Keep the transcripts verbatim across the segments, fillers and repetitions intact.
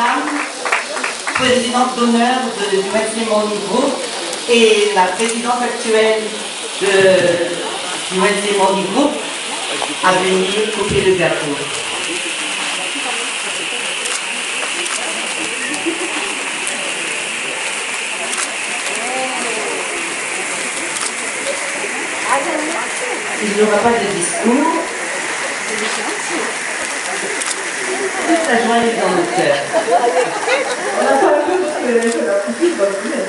Madame, présidente d'honneur du Wednesday Morning Group et la présidente actuelle de, du Wednesday Morning Group, à venir couper le gâteau. Il n'y aura pas de discours. Toute la joie est dans le cœur. On n'a pas vu parce que je la coupe dans le nez.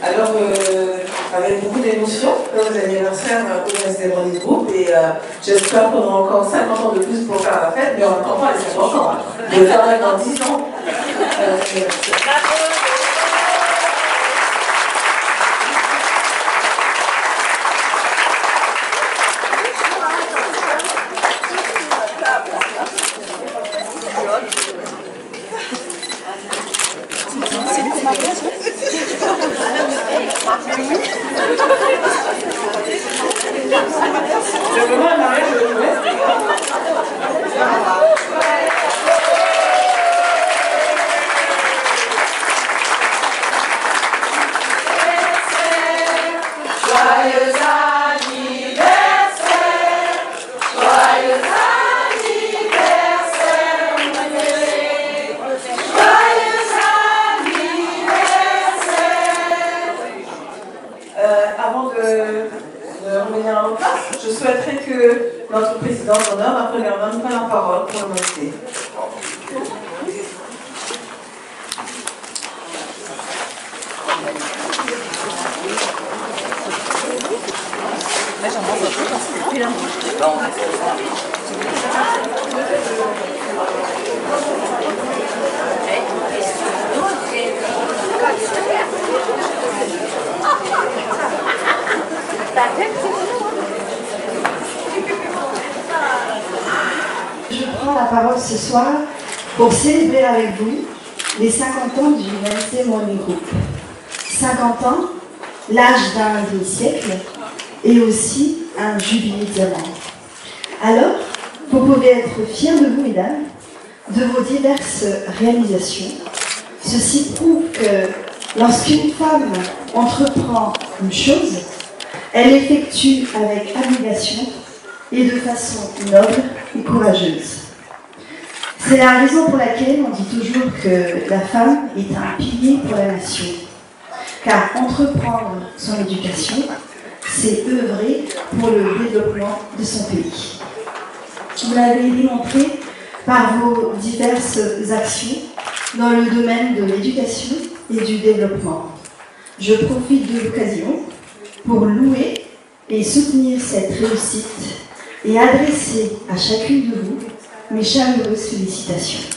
Alors, euh, avec beaucoup d'émotion, nos anniversaires au Wednesday Morning Group, et euh, j'espère qu'on aura encore cinquante ans de plus pour faire la fête, mais on n'attend pas les cinquante ans, je vais faire dans dix ans. Euh, Je souhaiterais que notre présidente d'honneur, ma première dame, prenne la parole pour annoncer. Je prends la parole ce soir pour célébrer avec vous les cinquante ans du Wednesday Morning Group. cinquante ans, l'âge d'un demi-siècle et aussi un jubilé diamant. Alors, vous pouvez être fiers de vous, mesdames, de vos diverses réalisations. Ceci prouve que lorsqu'une femme entreprend une chose, elle effectue avec abnégation et de façon noble et courageuse. C'est la raison pour laquelle on dit toujours que la femme est un pilier pour la nation, car entreprendre son éducation, c'est œuvrer pour le développement de son pays. Vous l'avez démontré par vos diverses actions dans le domaine de l'éducation et du développement. Je profite de l'occasion pour louer et soutenir cette réussite et adresser à chacune de vous mes chaleureuses félicitations.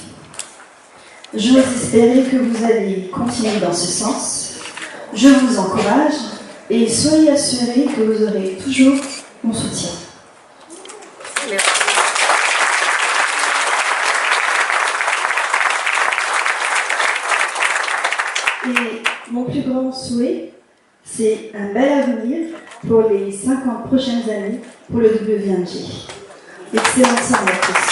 J'ose espérer que vous allez continuer dans ce sens. Je vous encourage et soyez assurés que vous aurez toujours mon soutien. Merci. Et mon plus grand souhait, c'est un bel avenir pour les cinquante prochaines années pour le W M G. Excellent soir à tous.